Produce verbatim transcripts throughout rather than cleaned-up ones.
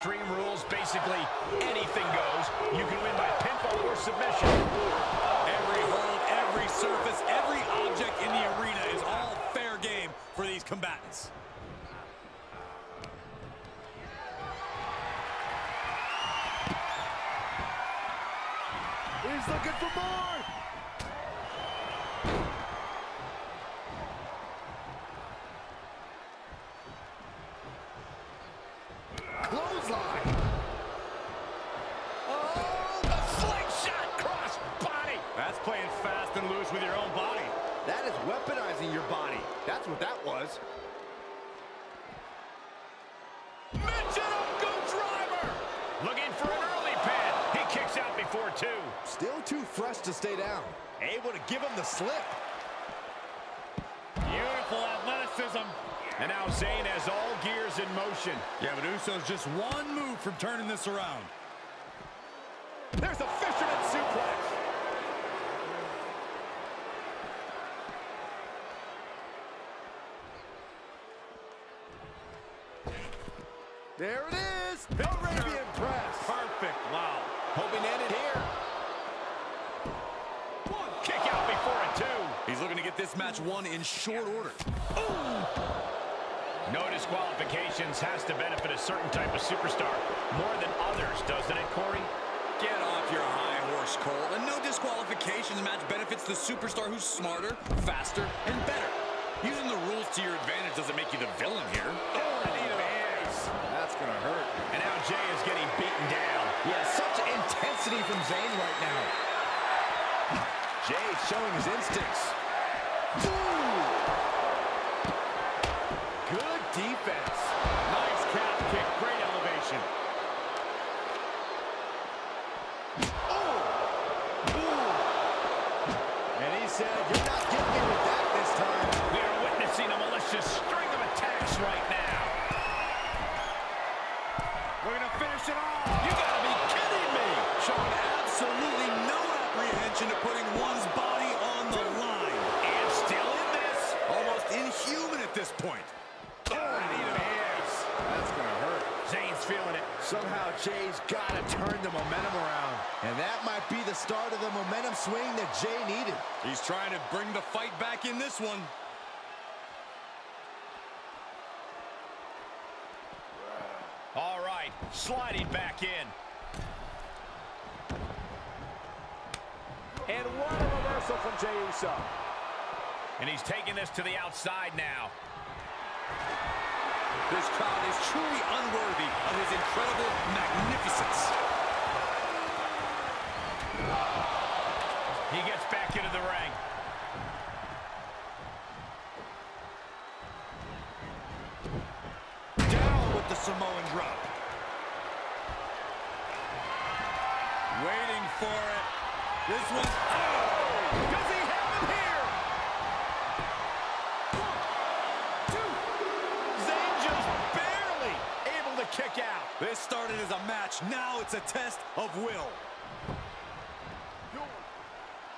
Extreme Rules, basically anything goes. You can win by pinfall or submission. Every hold, every surface, every object in the arena is all fair game for these combatants. He's looking for more. Clothesline. Oh, the slingshot cross body. That's playing fast and loose with your own body. That is weaponizing your body. That's what that was. Mention up, go driver. Looking for an early pin. He kicks out before two. Still too fresh to stay down. Able to give him the slip. Beautiful athleticism. And now Zayn has all gears in motion. Yeah, but Uso's just one move from turning this around. There's a fisherman suplex. There it is. Arabian press. Perfect. Wow. Hoping to end it here. One kick out before a two. He's looking to get this match won in short order. Ooh. No disqualifications has to benefit a certain type of superstar more than others, doesn't it, Corey? Get off your high horse, Cole. And no disqualifications match benefits the superstar who's smarter, faster, and better. Using the rules to your advantage doesn't make you the villain here. Oh, oh, that's going to hurt. And now Jey is getting beaten down. Yeah, such intensity from Zayn right now. Jey showing his instincts. Ooh. Good defense. Nice calf kick. Great elevation. Ooh. Ooh. And he said, you're not getting me with that this time. We are witnessing a malicious string of attacks right now. We're going to finish it off. You got to be kidding me. Showing absolutely no apprehension to putting one's body on the line. And still in this. Almost inhuman at this point. Feeling it. Somehow Jey's got to turn the momentum around. And that might be the start of the momentum swing that Jey needed. He's trying to bring the fight back in this one. All right, sliding back in. And what a reversal from Jey Uso. And he's taking this to the outside now. This crowd is truly unworthy of his incredible magnificence. He gets back into the ring. Down with the Samoan drop. Waiting for it. This one's oh! Does he have it here? Kick out. This started as a match. Now it's a test of will.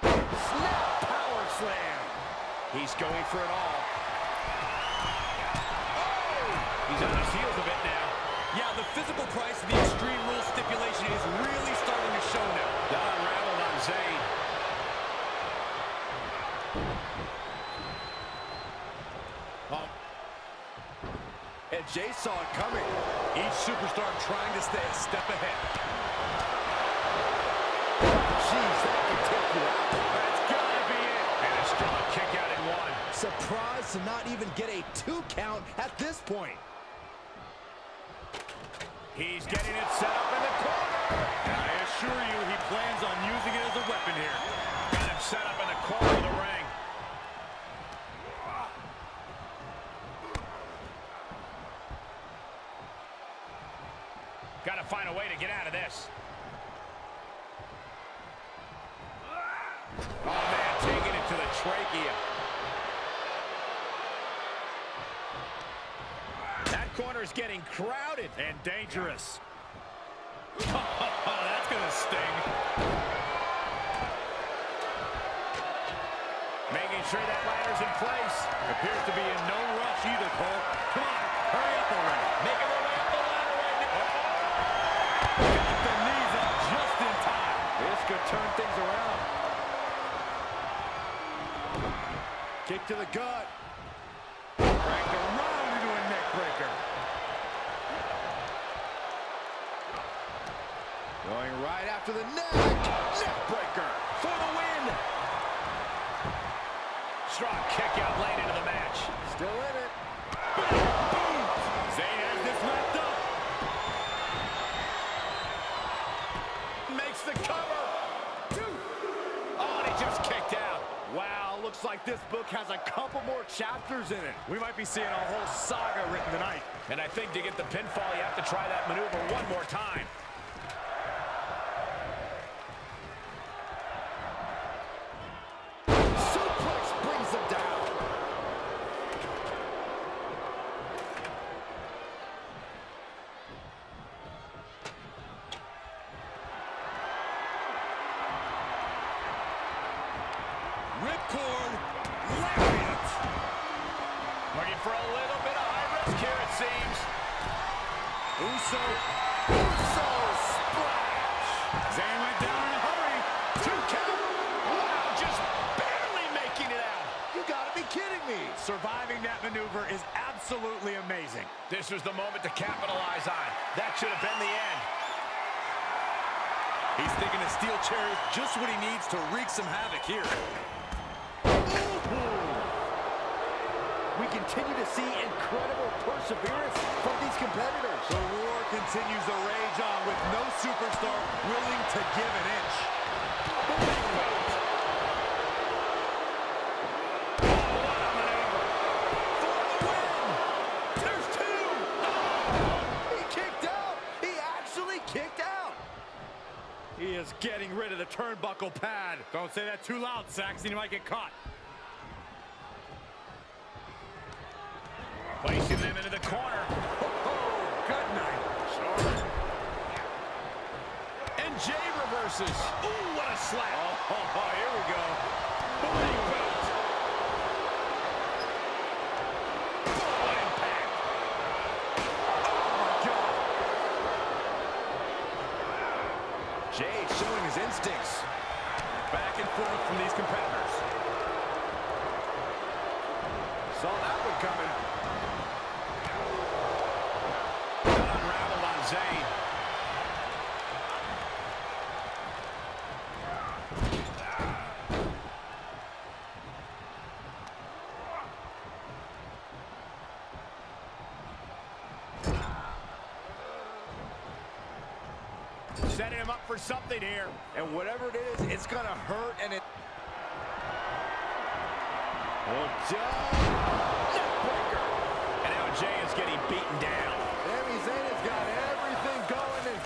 Snap power slam. He's going for it all. Oh! He's on his heels a bit now. Yeah, the physical price of the Extreme Rules stipulation is really starting to show now. That unraveled on Zayn. Oh. And Jey saw it coming. Each superstar trying to stay a step ahead. Jeez, that can take you out. That's gotta be it. And a strong kick out in one. Surprised to not even get a two count at this point. He's getting it set up in the corner. And I assure you, he plans on using it as a weapon here. Got him set up in the corner of the ring. Got to find a way to get out of this. Oh, man, taking it to the trachea. That corner is getting crowded and dangerous. That's going to sting. Making sure that ladder's in place. Appears to be in no rush either, Cole. Come on, hurry up already. Make it. Oh, kick to the gut. Cranked around into a neck breaker. Going right after the neck. Neck breaker for the win. Strong kick out late into the match. Still in it. Boom! Zayn has this wrapped up. Makes the cover. Oh, and he just kicked out. Wow, looks like this book has a couple more chapters in it. We might be seeing a whole saga written tonight. And I think to get the pinfall, you have to try that maneuver one more time. Ripcord, lariat. Looking for a little bit of high risk here, it seems. Uso, Uso splash. Zayn went down in a hurry. Two count. Wow, just barely making it out. You gotta be kidding me. Surviving that maneuver is absolutely amazing. This was the moment to capitalize on. That should have been the end. He's thinking a steel chair is just what he needs to wreak some havoc here. We continue to see incredible perseverance from these competitors. The war continues to rage on with no superstar willing to give an inch. Oh, what a maneuver. For the win! There's two! Oh, he kicked out! He actually kicked out! He is getting rid of the turnbuckle pad. Don't say that too loud, Saxon. You might get caught. Placing them into the corner. Oh, oh, good night. Sure. And Jey reverses. Ooh, what a slap. Oh, oh, oh, here we go. Big belt. Oh, what impact. Oh, my God. Jey showing his instincts. Back and forth from these competitors. Saw that one coming. Zayn. Setting him up for something here. And whatever it is, it's going to hurt and it... Well done. Neck breaker. And now Jey is getting beaten down. Sami Zayn has got it.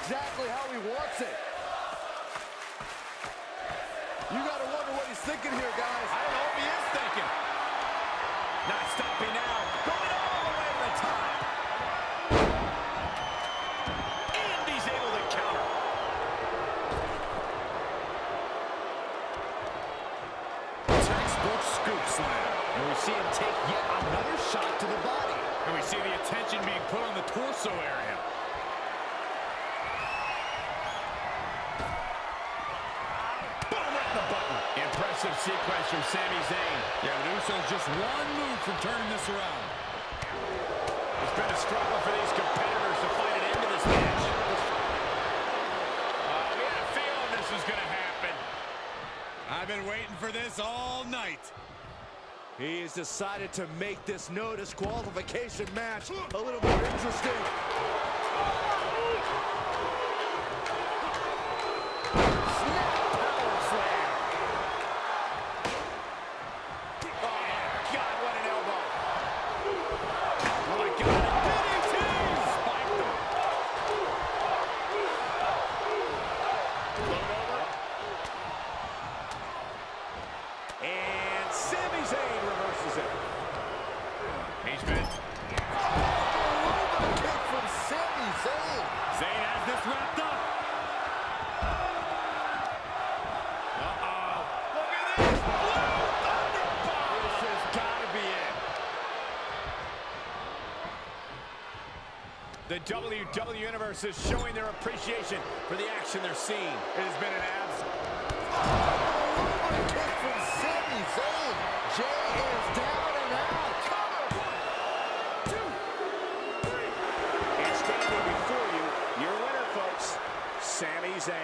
Exactly how he wants it. You gotta wonder what he's thinking here, guys. I don't know if he is thinking. Not stopping now. Going all the way to the top. And he's able to counter. Textbook scoop slam. And we see him take yet another shot to the body. And we see the attention being put on the torso area. Impressive sequence from Sami Zayn. Yeah, but Uso's just one move from turning this around. It's been a struggle for these competitors to find an end to this match. Uh, we had a feeling this was going to happen. I've been waiting for this all night. He has decided to make this no disqualification match a little more interesting. The W W E Universe is showing their appreciation for the action they're seeing. It has been an abs. Oh, what a kick from Sami Zayn. Jey is down. Zayn.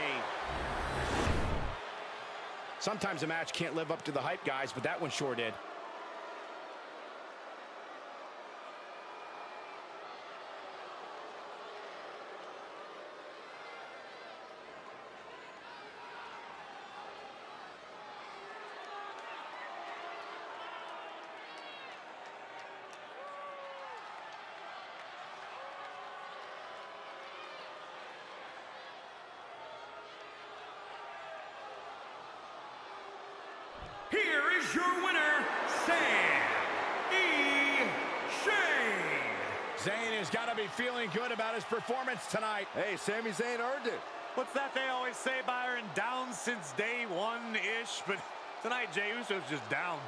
Sometimes a match can't live up to the hype, guys, but that one sure did. Here is your winner, Sami Zayn. Zayn has got to be feeling good about his performance tonight. Hey, Sami Zayn earned it. What's that they always say, Byron? Down since day one-ish. But tonight, Jey Uso's just down.